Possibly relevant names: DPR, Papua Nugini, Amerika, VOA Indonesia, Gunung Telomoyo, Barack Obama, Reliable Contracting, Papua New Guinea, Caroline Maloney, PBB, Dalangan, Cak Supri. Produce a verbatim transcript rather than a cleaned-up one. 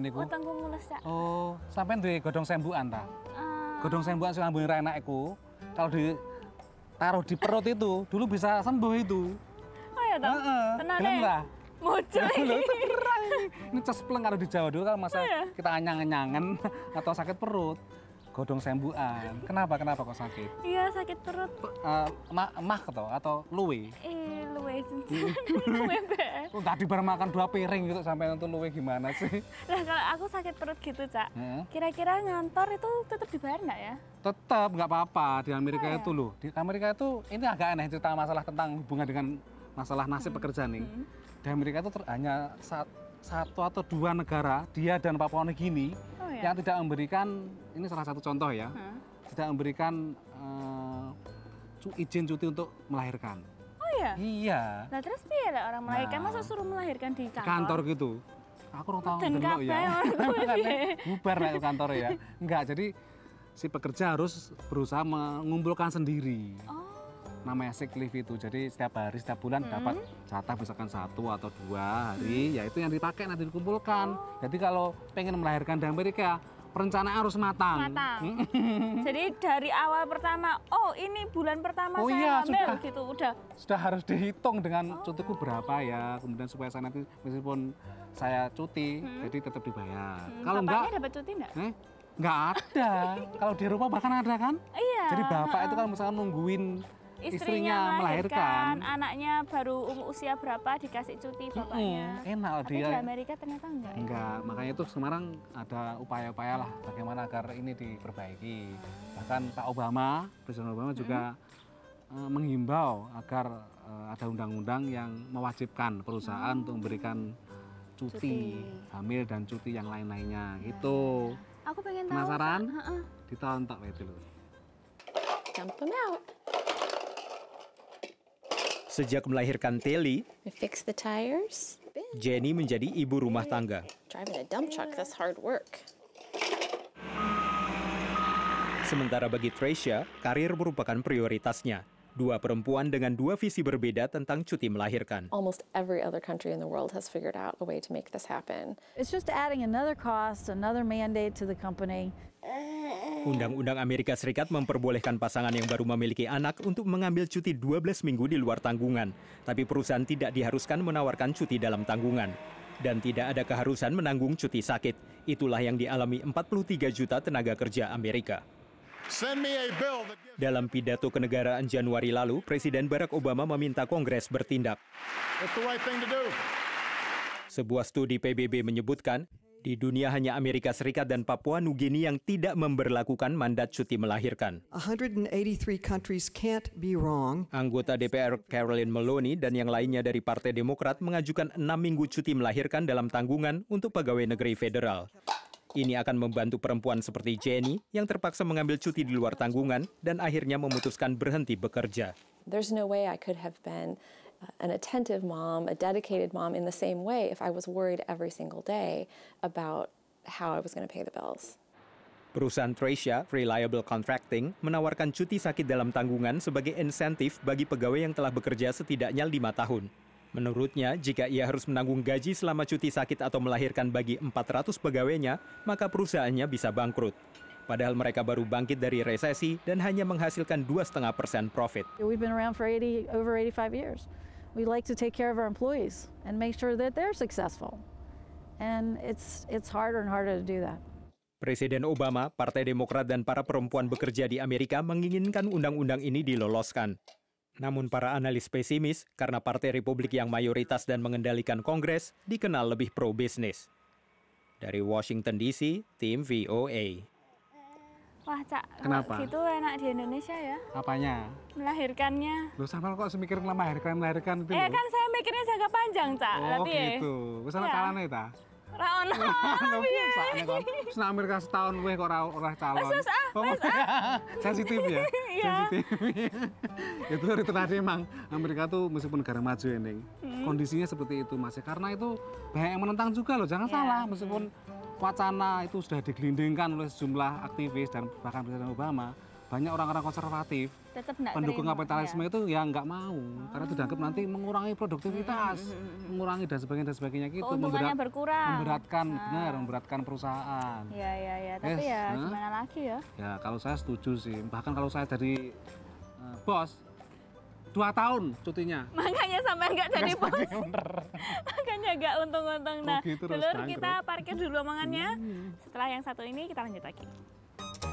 ngene iku? Weteng mulus sak. Oh, sampean duwe godhong sembukan ta? Uh... Godhong sembukan sing ambune ra enak iku, kalau ditaruh di perut itu dulu bisa sembuh itu. Oh ya ta. Heeh. Tenane. Mocok iki. Ini cespleng kalau di Jawa dulu kalau masa oh, ya? Kita anyang-anyangan atau sakit perut. Godhong sembukan. Kenapa? Kenapa kok sakit? Iya, sakit perut. Uh, ma mah atau atau luwe? Eh, luwe cincin. Luwe be. Kok tadi baru makan dua piring gitu sampai nonton luwe gimana sih? Nah, kalau aku sakit perut gitu, Cak. Kira-kira hmm? Ngantor itu tetap dibayar nggak ya? Tetap, nggak apa-apa. Di Amerika oh, itu ya? Loh. Di Amerika itu ini agak aneh cerita masalah tentang hubungan dengan masalah nasib hmm. pekerjaan nih. Hmm. Di Amerika itu hanya saat satu atau dua negara, dia dan Papua New Guinea oh, ya? Yang tidak memberikan, ini salah satu contoh ya, huh? Tidak memberikan uh, izin cuti untuk melahirkan. Oh ya? Iya. Nah terus piye lah orang melahirkan, nah, masa suruh melahirkan di kantor? Kantor gitu. Aku orang tahu dulu ya. Bubar lah kantor ya. Enggak, jadi si pekerja harus berusaha mengumpulkan sendiri. Oh. Namanya sick leave itu, jadi setiap hari, setiap bulan hmm. dapat jatah misalkan satu atau dua hari, hmm. ya itu yang dipakai nanti dikumpulkan. Oh. Jadi kalau pengen melahirkan di Amerika, perencanaan harus matang. matang. Jadi dari awal pertama, oh ini bulan pertama oh, saya iya, hamil, sudah, gitu, udah. Sudah harus dihitung dengan oh. cutiku berapa ya, kemudian supaya saya nanti meskipun saya cuti, hmm. jadi tetap dibayar. Hmm. Kalau enggak, dapat cuti enggak? Eh? Enggak ada. Kalau di rumah bahkan ada kan? Iya. Jadi bapak uh. itu kalau misalkan nungguin Istrinya, istrinya melahirkan, anaknya baru usia berapa dikasih cuti bapaknya. Mm, enak dia. Tapi di Amerika ternyata enggak. Enggak, ya? Makanya itu Semarang ada upaya-upaya lah bagaimana agar ini diperbaiki. Bahkan Pak Obama, Presiden Obama juga mm. menghimbau agar ada undang-undang yang mewajibkan perusahaan mm. untuk memberikan cuti, cuti hamil dan cuti yang lain-lainnya. Ya. Itu. Aku pengen tahu. Penasaran? Heeh. Ditonton itu loh. Tonton out. Sejak melahirkan Telly, Jenny menjadi ibu rumah tangga. Sementara bagi Tresya, karir merupakan prioritasnya. Dua perempuan dengan dua visi berbeda tentang cuti melahirkan. Almost every other country in the world has figured out a way to make this happen. It's just adding another cost, another mandate to the company. Undang-undang Amerika Serikat memperbolehkan pasangan yang baru memiliki anak untuk mengambil cuti dua belas minggu di luar tanggungan. Tapi perusahaan tidak diharuskan menawarkan cuti dalam tanggungan. Dan tidak ada keharusan menanggung cuti sakit. Itulah yang dialami empat puluh tiga juta tenaga kerja Amerika. Dalam pidato kenegaraan Januari lalu, Presiden Barack Obama meminta Kongres bertindak. Sebuah studi P B B menyebutkan, di dunia hanya Amerika Serikat dan Papua Nugini yang tidak memberlakukan mandat cuti melahirkan. Anggota D P R Caroline Maloney dan yang lainnya dari Partai Demokrat mengajukan enam minggu cuti melahirkan dalam tanggungan untuk pegawai negeri federal. Ini akan membantu perempuan seperti Jenny yang terpaksa mengambil cuti di luar tanggungan dan akhirnya memutuskan berhenti bekerja. There's no way I could have been an attentive mom, a dedicated mom in the same way if I was worried every single day about how I was going to pay the bills. Perusahaan Tresya, Reliable Contracting, menawarkan cuti sakit dalam tanggungan sebagai insentif bagi pegawai yang telah bekerja setidaknya lima tahun. Menurutnya, jika ia harus menanggung gaji selama cuti sakit atau melahirkan bagi empat ratus pegawainya, maka perusahaannya bisa bangkrut. Padahal mereka baru bangkit dari resesi dan hanya menghasilkan dua koma lima persen profit. We've been around for eighty, over eighty-five years. We like to take care of our employees and make sure that they're successful. And it's it's harder and harder to do that. Presiden Obama, Partai Demokrat dan para perempuan bekerja di Amerika menginginkan undang-undang ini diloloskan. Namun para analis pesimis karena Partai Republik yang mayoritas dan mengendalikan Kongres dikenal lebih pro bisnis. Dari Washington D C, tim V O A. Wah, Cak, kenapa? Gitu enak di Indonesia ya. Apanya? Melahirkannya. Loh, sama kok semikir melahirkan, melahirkan itu. Eh, kan saya mikirnya jangka panjang, Cak. Oh, gitu. Wis ana calane ta? Ora ono. Piye? Wis nang Amerika setahun kowe kok ora ora calon. Wis ah, wis ah. Sensitif ya. Sensitif. Itu itu tadi emang Amerika tuh meskipun negara maju ending. Kondisinya seperti itu masih karena itu banyak yang menentang juga loh, jangan salah meskipun wacana itu sudah digelindingkan oleh sejumlah aktivis dan bahkan Presiden Obama, banyak orang-orang konservatif tetap pendukung terima, kapitalisme ya. Itu ya nggak mau ah. karena dianggap nanti mengurangi produktivitas, hmm. mengurangi dan sebagainya dan sebagainya gitu. Keuntungannya memberat, berkurang. Memberatkan, ah. benar, memberatkan perusahaan. Ya ya ya, tapi yes. ya nah. gimana lagi ya? Ya kalau saya setuju sih, bahkan kalau saya jadi uh, bos, dua tahun cutinya. Makanya sampai nggak jadi bos. Makanya nggak untung-untung. Nah, dulur kita parkir dulu omongannya. Hmm. Setelah yang satu ini kita lanjut lagi.